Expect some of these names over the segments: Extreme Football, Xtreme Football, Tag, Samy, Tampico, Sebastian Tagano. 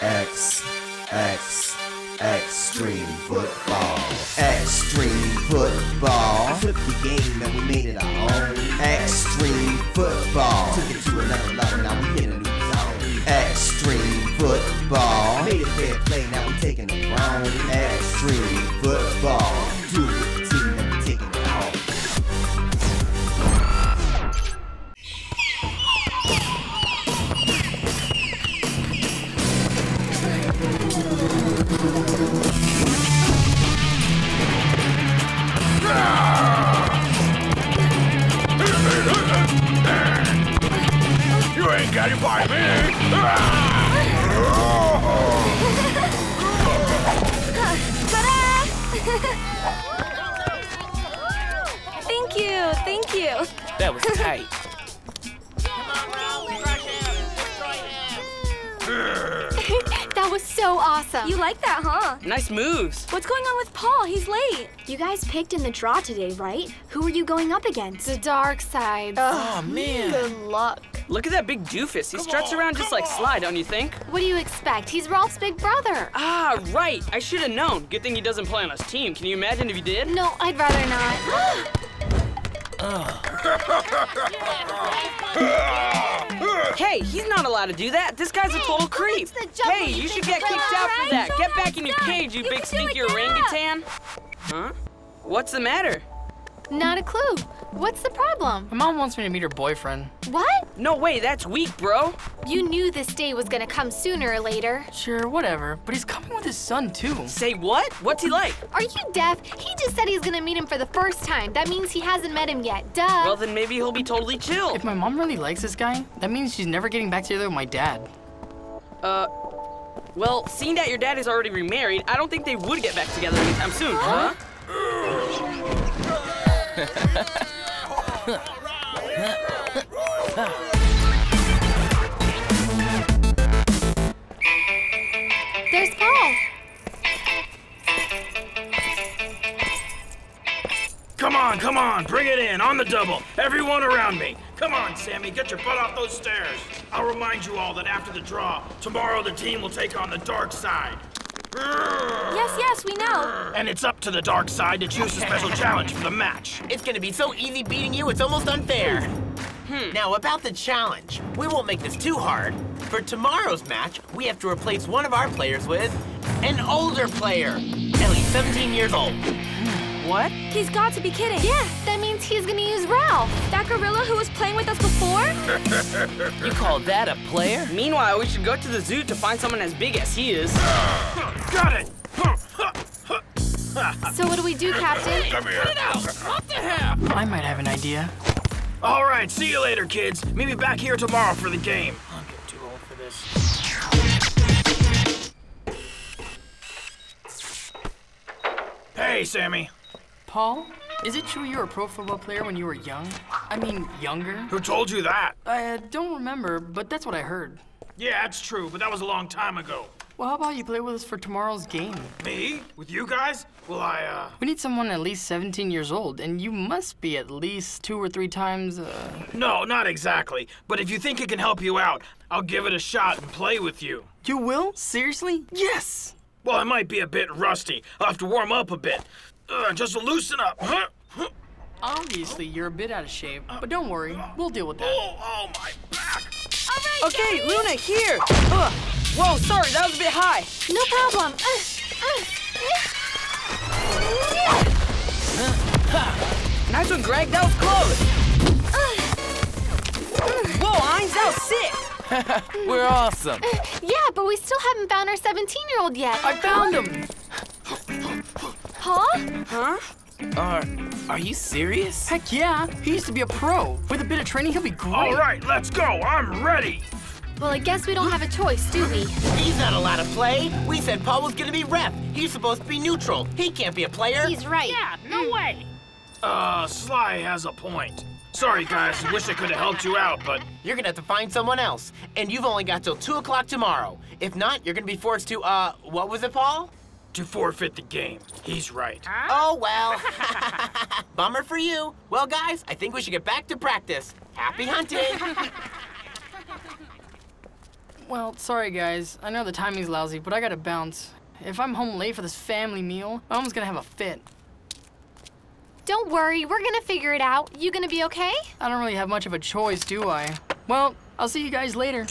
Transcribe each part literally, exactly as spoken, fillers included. X, X, Xtreme Football. Xtreme Football. I took the game and we made it our own. Xtreme Football. Took it to another level, now we in a new zone. Xtreme Football. Made it fair play, now we taking the throne. Xtreme Football. Do it, team, and we taking it all. You ain't got it by me. Thank you, thank you. That was tight. That was so awesome. You like that, huh? Nice moves. What's going on with Paul? He's late. You guys picked in the draw today, right? Who are you going up against? The dark side. Oh, oh man. Good luck. Look at that big doofus. He come struts on, around just like on. Sly, don't you think? What do you expect? He's Rolf's big brother. Ah, right. I should have known. Good thing he doesn't play on his team. Can you imagine if he did? No, I'd rather not. Oh. Hey, he's not allowed to do that. This guy's hey, a total creep. Hey, you should get kicked out right? for that. No, get back no, in your no. cage, you, you big sneaky orangutan. Huh? What's the matter? Not a clue. What's the problem? My mom wants me to meet her boyfriend. What? No way, that's weak, bro. You knew this day was gonna come sooner or later. Sure, whatever. But he's coming with his son, too. Say what? What's he like? Are you deaf? He just said he's gonna meet him for the first time. That means he hasn't met him yet. Duh. Well, then maybe he'll be totally chill. If my mom really likes this guy, that means she's never getting back together with my dad. Uh, well, seeing that your dad is already remarried, I don't think they would get back together anytime soon, huh? There's Paul. Come on, come on, bring it in, on the double. Everyone around me. Come on, Sammy, get your butt off those stairs. I'll remind you all that after the draw, tomorrow the team will take on the dark side. Yes, yes, we know. And it's up to the dark side to choose a special challenge for the match. It's gonna be so easy beating you, it's almost unfair. Hmm. Now, about the challenge, we won't make this too hard. For tomorrow's match, we have to replace one of our players with an older player. At least seventeen years old. What? He's got to be kidding. Yeah, that means he's gonna use Ralph, that gorilla who was playing with us before. You call that a player? Meanwhile, we should go to the zoo to find someone as big as he is. Got it! So what do we do, Captain? Come here. Cut it out! Up the half! I might have an idea. All right, see you later, kids. Meet me back here tomorrow for the game. I'm getting too old for this. Hey, Sammy. Paul, is it true you were a pro football player when you were young? I mean, younger? Who told you that? I uh, don't remember, but that's what I heard. Yeah, that's true, but that was a long time ago. Well, how about you play with us for tomorrow's game? Me? With you guys? Well, I, uh... We need someone at least seventeen years old, and you must be at least two or three times, uh... No, not exactly. But if you think it can help you out, I'll give it a shot and play with you. You will? Seriously? Yes! Well, I might be a bit rusty. I'll have to warm up a bit. Uh, just loosen up. Huh? Huh? Obviously, you're a bit out of shape, but don't worry. We'll deal with that. Oh, oh my back! All right, okay, Daddy. Luna, here! Ugh. Whoa, sorry, that was a bit high. No problem. Nice one, Greg. That was close. Uh. Whoa, Ein's out sick. We're awesome. Yeah, but we still haven't found our seventeen-year-old yet. I found him. Huh? Huh? Are, are you serious? Heck yeah. He used to be a pro. With a bit of training, he'll be great. All right, let's go. I'm ready. Well, I guess we don't have a choice, do we? He's not allowed to play. We said Paul was gonna be ref. He's supposed to be neutral. He can't be a player. He's right. Yeah, no way. Uh, Sly has a point. Sorry, guys. Wish I could have helped you out, but... You're gonna have to find someone else. And you've only got till two o'clock tomorrow. If not, you're gonna be forced to, uh, what was it, Paul? To forfeit the game. He's right. Huh? Oh, well. Bummer for you. Well, guys, I think we should get back to practice. Happy hunting. Well, sorry guys. I know the timing's lousy, but I gotta bounce. If I'm home late for this family meal, my mom's gonna have a fit. Don't worry, we're gonna figure it out. You gonna be okay? I don't really have much of a choice, do I? Well, I'll see you guys later.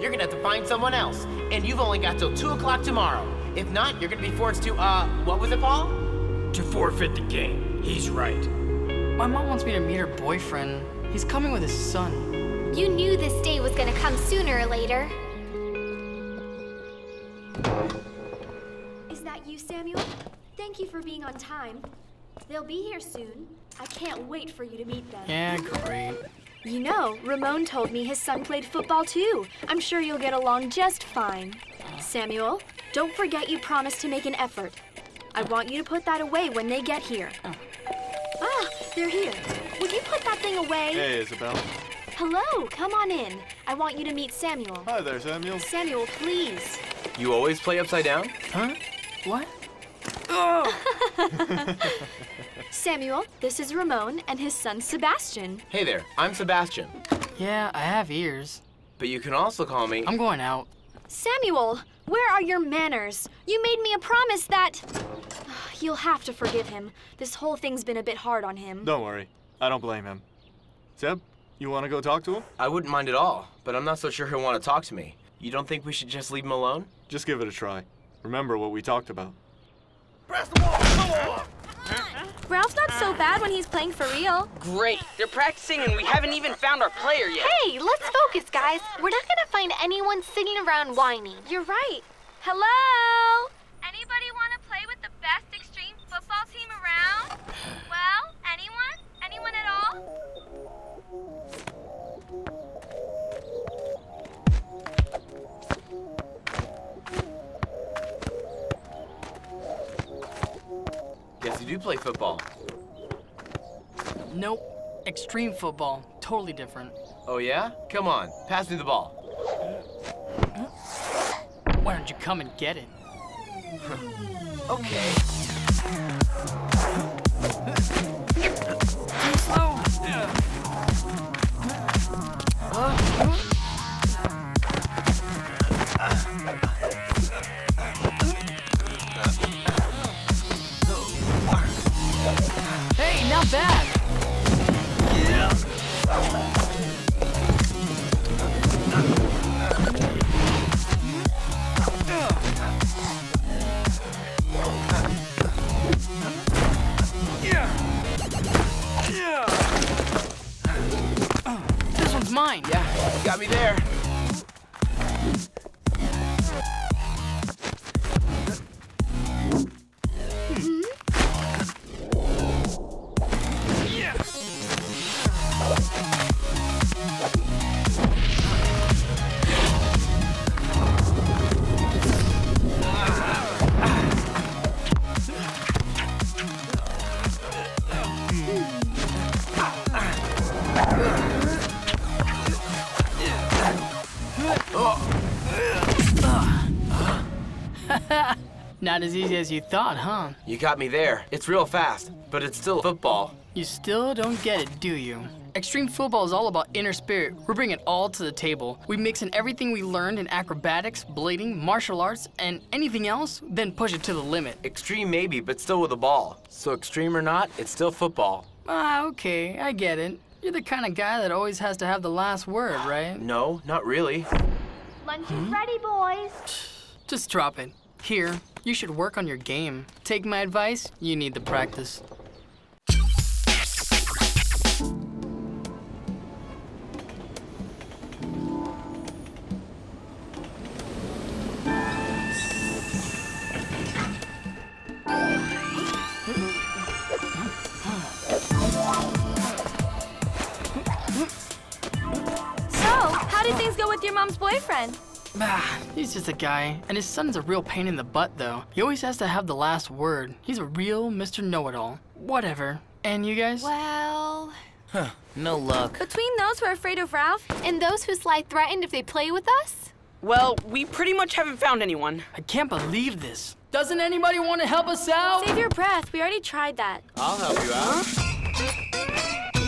You're gonna have to find someone else, and you've only got till two o'clock tomorrow. If not, you're gonna be forced to, uh, what was it, Paul? To forfeit the game. He's right. My mom wants me to meet her boyfriend. He's coming with his son. You knew this day was gonna come sooner or later. Is that you, Samuel? Thank you for being on time. They'll be here soon. I can't wait for you to meet them. Yeah, great. You know, Ramon told me his son played football too. I'm sure you'll get along just fine. Samuel, don't forget you promised to make an effort. I want you to put that away when they get here. Oh. Ah, they're here. Would you put that thing away? Hey, Isabel. Hello, come on in. I want you to meet Samuel. Hi there, Samuel. Samuel, please. You always play upside down? Huh? What? Oh! Samuel, this is Ramon and his son Sebastian. Hey there, I'm Sebastian. Yeah, I have ears. But you can also call me... I'm going out. Samuel, where are your manners? You made me a promise that... You'll have to forgive him. This whole thing's been a bit hard on him. Don't worry. I don't blame him. Seb, you want to go talk to him? I wouldn't mind at all, but I'm not so sure he'll want to talk to me. You don't think we should just leave him alone? Just give it a try. Remember what we talked about. Press the wall! Come on! Ralph's not so bad when he's playing for real. Great. They're practicing and we haven't even found our player yet. Hey, let's focus, guys. We're not going to find anyone sitting around whining. You're right. Hello? Anybody want to play with the best extreme football team around? Well, anyone? Anyone at all? Guess you do play football. Nope. Extreme football. Totally different. Oh, yeah? Come on. Pass me the ball. Why don't you come and get it? Okay. Slow. Hey, not bad. Mine. Yeah, got me there. Not as easy as you thought, huh? You got me there. It's real fast, but it's still football. You still don't get it, do you? Extreme football is all about inner spirit. We bring it all to the table. We mix in everything we learned in acrobatics, blading, martial arts, and anything else, then push it to the limit. Extreme maybe, but still with a ball. So extreme or not, it's still football. Ah, okay, I get it. You're the kind of guy that always has to have the last word, right? No, not really. Lunch is ready, boys. Just drop it. Here, you should work on your game. Take my advice, you need the practice. So, how did things go with your mom's boyfriend? Ah, he's just a guy, and his son's a real pain in the butt, though. He always has to have the last word. He's a real Mister Know-It-All. Whatever. And you guys? Well... Huh, no luck. Between those who are afraid of Ralph and those who slide threatened if they play with us? Well, we pretty much haven't found anyone. I can't believe this. Doesn't anybody want to help us out? Save your breath. We already tried that. I'll help you out.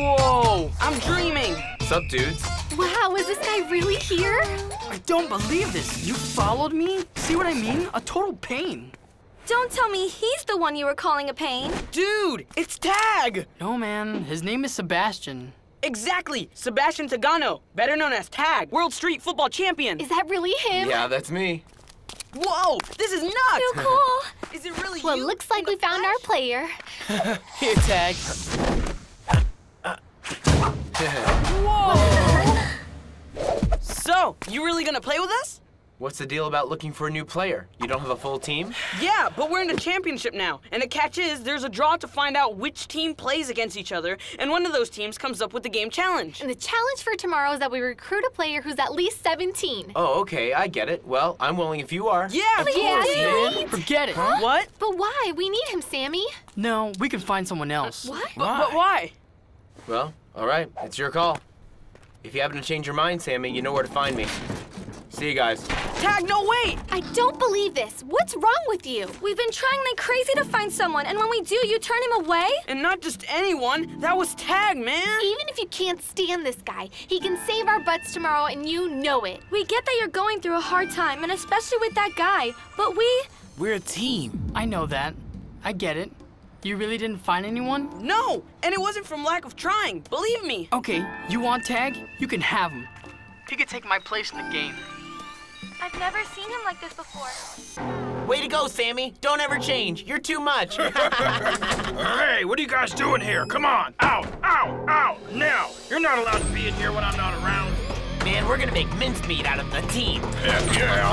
Whoa! I'm dreaming! What's up, dudes? Wow, is this guy really here? I don't believe this. You followed me? See what I mean? A total pain. Don't tell me he's the one you were calling a pain. Dude, it's Tag! No, man. His name is Sebastian. Exactly! Sebastian Tagano, better known as Tag, World Street Football Champion. Is that really him? Yeah, that's me. Whoa! This is nuts! So cool! Is it really well, you? Well, looks like we found our player. Here, Tag. Whoa! So, you really gonna play with us? What's the deal about looking for a new player? You don't have a full team? Yeah, but we're in the championship now. And the catch is, there's a draw to find out which team plays against each other, and one of those teams comes up with the game challenge. And the challenge for tomorrow is that we recruit a player who's at least seventeen. Oh, okay, I get it. Well, I'm willing if you are. Yeah, of course, man. Forget it. Huh? What? But why? We need him, Sammy. No, we can find someone else. Uh, what? Why? But why? Well, all right, it's your call. If you happen to change your mind, Sammy, you know where to find me. See you guys. Tag, no, wait! I don't believe this. What's wrong with you? We've been trying like crazy to find someone, and when we do, you turn him away? And not just anyone. That was Tag, man. Even if you can't stand this guy, he can save our butts tomorrow, and you know it. We get that you're going through a hard time, and especially with that guy, but we... We're a team. I know that. I get it. You really didn't find anyone? No, and it wasn't from lack of trying. Believe me. Okay, you want Tag? You can have him. He could take my place in the game. I've never seen him like this before. Way to go, Sammy. Don't ever change. You're too much. Hey, what are you guys doing here? Come on. Out, out, out. Now. You're not allowed to be in here when I'm not around. Man, we're going to make mincemeat out of the team. Yeah. yeah.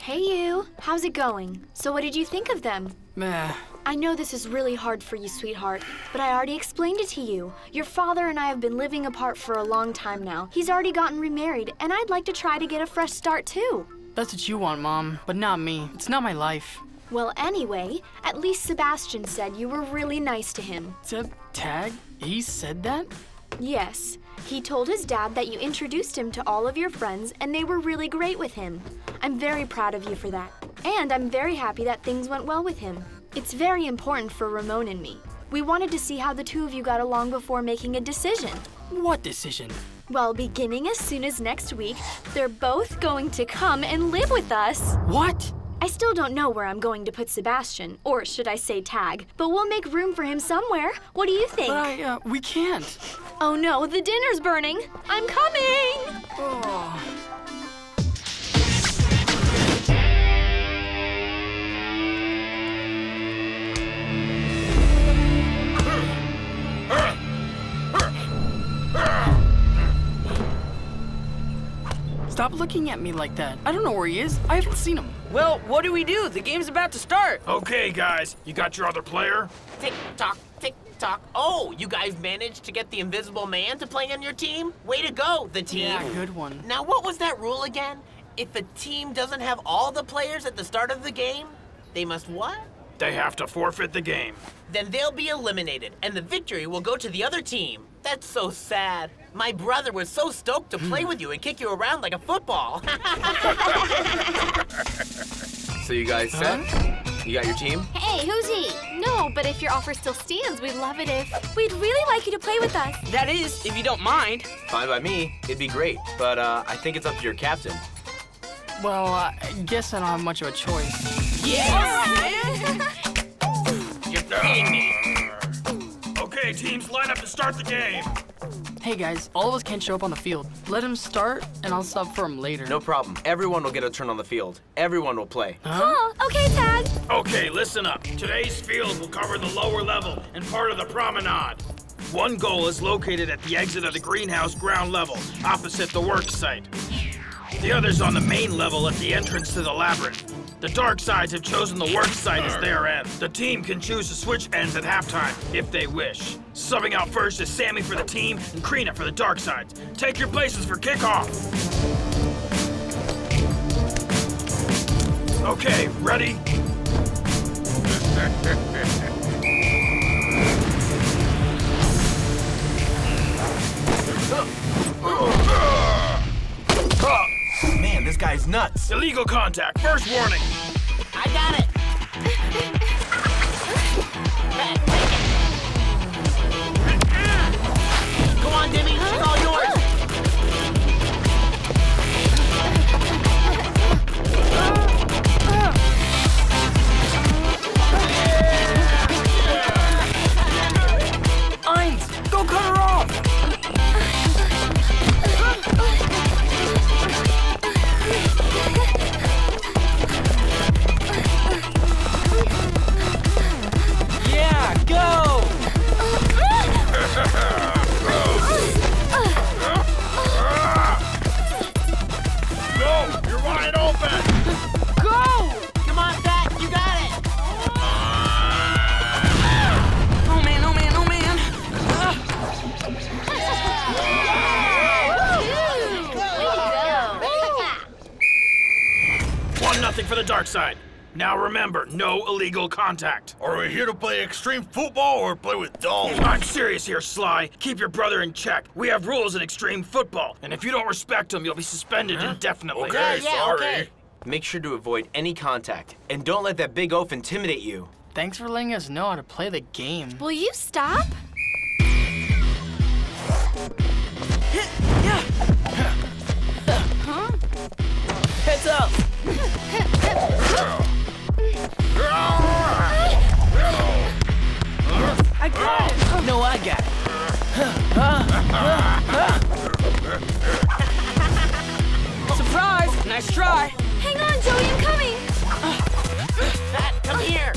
Hey, you. How's it going? So what did you think of them? Meh. I know this is really hard for you, sweetheart, but I already explained it to you. Your father and I have been living apart for a long time now. He's already gotten remarried, and I'd like to try to get a fresh start, too. That's what you want, Mom, but not me. It's not my life. Well, anyway, at least Sebastian said you were really nice to him. Seb, Tag? He said that? Yes. He told his dad that you introduced him to all of your friends, and they were really great with him. I'm very proud of you for that. And I'm very happy that things went well with him. It's very important for Ramon and me. We wanted to see how the two of you got along before making a decision. What decision? Well, beginning as soon as next week, they're both going to come and live with us. What? I still don't know where I'm going to put Sebastian, or should I say Tag, but we'll make room for him somewhere. What do you think? I, uh, we can't. Oh no, the dinner's burning. I'm coming! Oh. Stop looking at me like that. I don't know where he is. I haven't seen him. Well, what do we do? The game's about to start. Okay, guys. You got your other player? Tick-tock, tick-tock. Oh, you guys managed to get the Invisible Man to play on your team? Way to go, the team. Yeah, good one. Now, what was that rule again? If a team doesn't have all the players at the start of the game, they must what? They have to forfeit the game. Then they'll be eliminated, and the victory will go to the other team. That's so sad. My brother was so stoked to play with you and kick you around like a football. So you guys set? Huh? You got your team? Hey, who's he? No, but if your offer still stands, we'd love it if... We'd really like you to play with us. That is, if you don't mind. Fine by me. It'd be great. But uh, I think it's up to your captain. Well, uh, I guess I don't have much of a choice. Yes! You're kidding me. Okay, teams, line up to start the game. Hey guys, all of us can't show up on the field. Let him start, and I'll sub for him later. No problem. Everyone will get a turn on the field. Everyone will play. Huh? Cool. Okay, Tag. Okay, listen up. Today's field will cover the lower level and part of the promenade. One goal is located at the exit of the greenhouse ground level, opposite the work site. The other's on the main level at the entrance to the labyrinth. The dark sides have chosen the work site as their end. The team can choose to switch ends at halftime, if they wish. Subbing out first is Sammy for the team and Krina for the dark sides. Take your places for kickoff. Okay, ready? uh, uh, uh. this guy's nuts. Illegal contact, first warning. I got it. Go on, Demi, it's all yours. Eins, go cut her off. For the dark side. Now remember, no illegal contact. Are we here to play extreme football or play with dolls? I'm serious here, Sly. Keep your brother in check. We have rules in extreme football, and if you don't respect them, you'll be suspended huh? indefinitely. Okay, yeah, yeah, sorry. Okay. Make sure to avoid any contact, and don't let that big oaf intimidate you. Thanks for letting us know how to play the game. Will you stop? Huh? Heads up! I got it! No, I got it! Surprise! Nice try! Hang on, Joey, I'm coming! Matt, come here!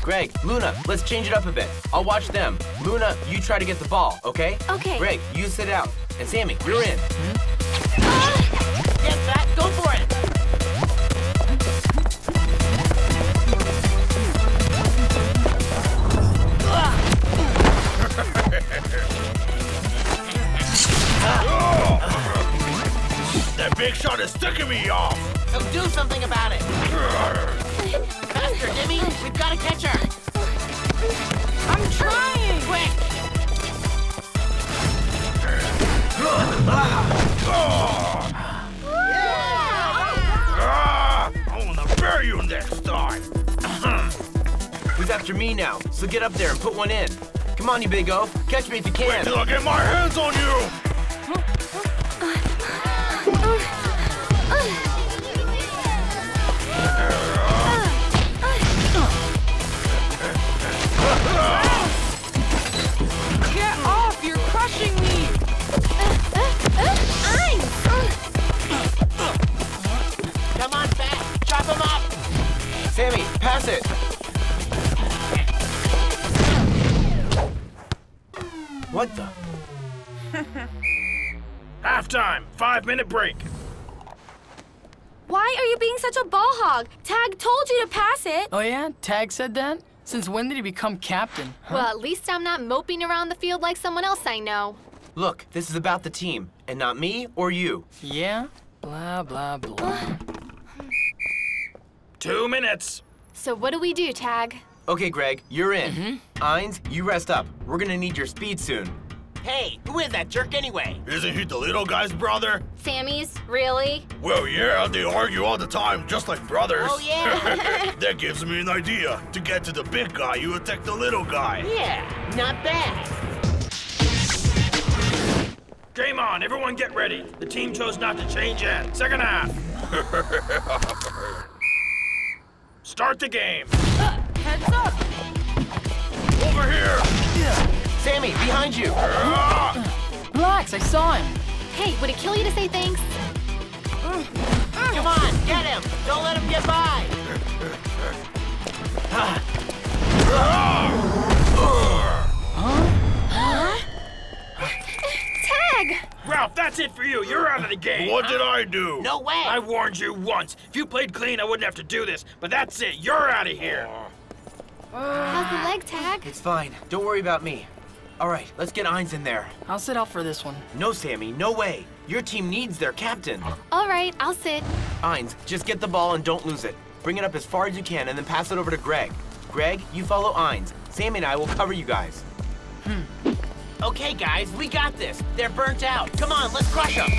Greg, Luna, let's change it up a bit. I'll watch them. Luna, you try to get the ball, okay? Okay. Greg, you sit out. And Sammy, you're in. Hmm? Yes, Matt, go for it! That big shot is sticking me off! So do something about it! Faster, Jimmy! We've got to catch her! I'm trying! Quick! Oh. You next time. Who's after me now? So get up there and put one in. Come on, you big oaf. Catch me if you can. Wait till I get my hands on you. Get off! You're crushing me. Come on, Fat. Chop him up. Sammy, pass it! What the? Halftime, five-minute break. Why are you being such a ball hog? Tag told you to pass it. Oh yeah? Tag said that? Since when did he become captain? Huh? Well, at least I'm not moping around the field like someone else I know. Look, this is about the team, and not me or you. Yeah? Blah, blah, blah. Two minutes. So what do we do, Tag? Okay, Greg, you're in. Mm-hmm. Ainz, you rest up. We're gonna need your speed soon. Hey, who is that jerk anyway? Isn't he the little guy's brother? Sammy's? Really? Well, yeah, they argue all the time, just like brothers. Oh, yeah? That gives me an idea. To get to the big guy, you attack the little guy. Yeah, not bad. Game on, everyone get ready. The team chose not to change yet. Second half. Start the game! Uh, heads up! Over here! Yeah. Sammy, behind you! Uh, relax, I saw him! Hey, would it kill you to say thanks? Uh, uh, Come on, get him! Don't let him get by! Uh, huh? Huh? Tag! Ralph, that's it for you. You're out of the game. What did I do? No way. I warned you once. If you played clean, I wouldn't have to do this. But that's it. You're out of here. How's the leg, Tag? It's fine. Don't worry about me. All right, let's get Ainz in there. I'll sit out for this one. No, Sammy. No way. Your team needs their captain. All right, I'll sit. Ainz, just get the ball and don't lose it. Bring it up as far as you can and then pass it over to Greg. Greg, you follow Ainz. Sammy and I will cover you guys. Hmm. Okay, guys, we got this. They're burnt out. Come on, let's crush them.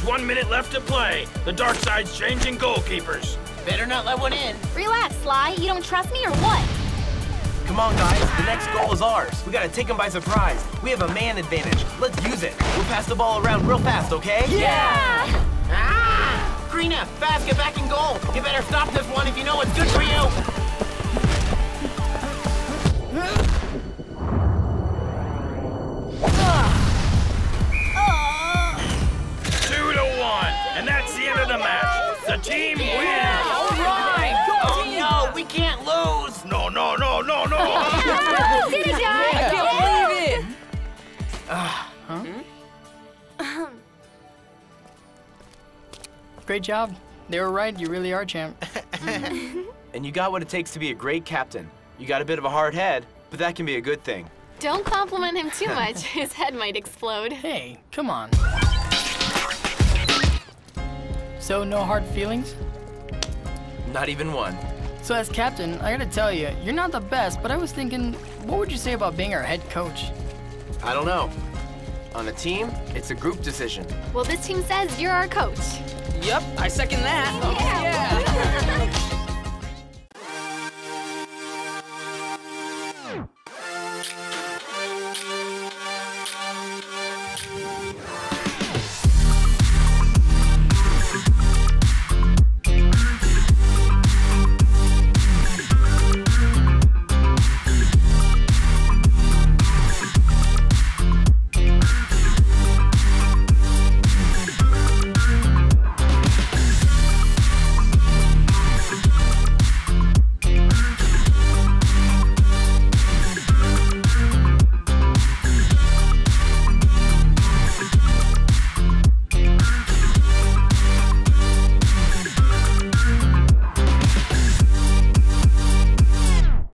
There's one minute left to play. The dark side's changing goalkeepers. Better not let one in. Relax, Sly. You don't trust me or what? Come on, guys. The next goal is ours. We gotta take them by surprise. We have a man advantage. Let's use it. We'll pass the ball around real fast, okay? Yeah! yeah. Ah! Greena, fast, get back in goal. You better stop this one if you know what's good for you. uh. Two to one, and that's the end of the match. The team wins. Yeah, all right. Go oh team. No, we can't lose. No, no, no, no, no. Yeah, did it, guys? I can't believe it. Uh, huh? Hmm? Great job. They were right. You really are champ. And you got what it takes to be a great captain. You got a bit of a hard head, but that can be a good thing. Don't compliment him too much. His head might explode. Hey, come on. So, no hard feelings? Not even one. So as captain, I gotta tell you, you're not the best, but I was thinking, what would you say about being our head coach? I don't know. On a team, it's a group decision. Well, this team says you're our coach. Yep, I second that. Yeah. Oh, yeah.